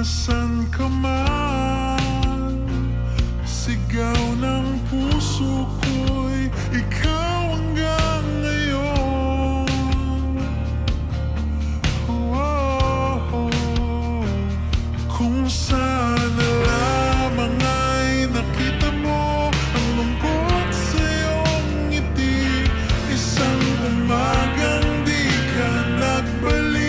Nasaan ka man, sigaw ng puso ko'y ikaw hanggang ngayon. Oh. Kung sana lamang ay nakita mo ang lungkot sa iyong ngiti, isang umagang di ka nagbalik.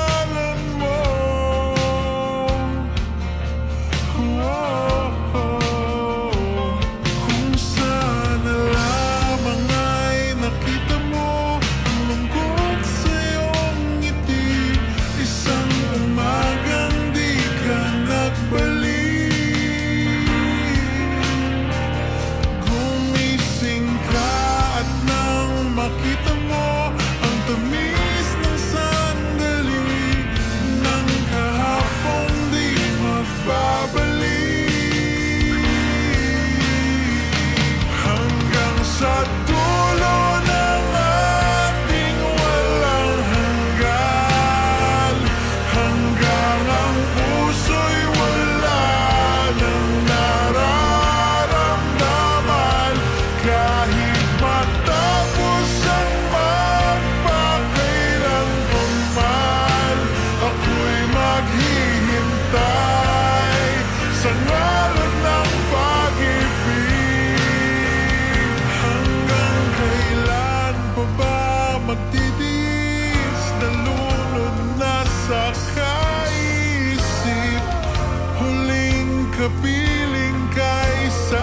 Kapiling ka'y sa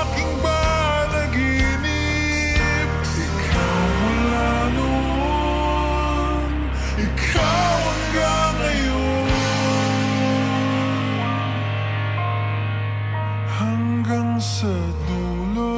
aking panaginip. Ikaw mula noon, ikaw hanggang ngayon, hanggang sa dulo.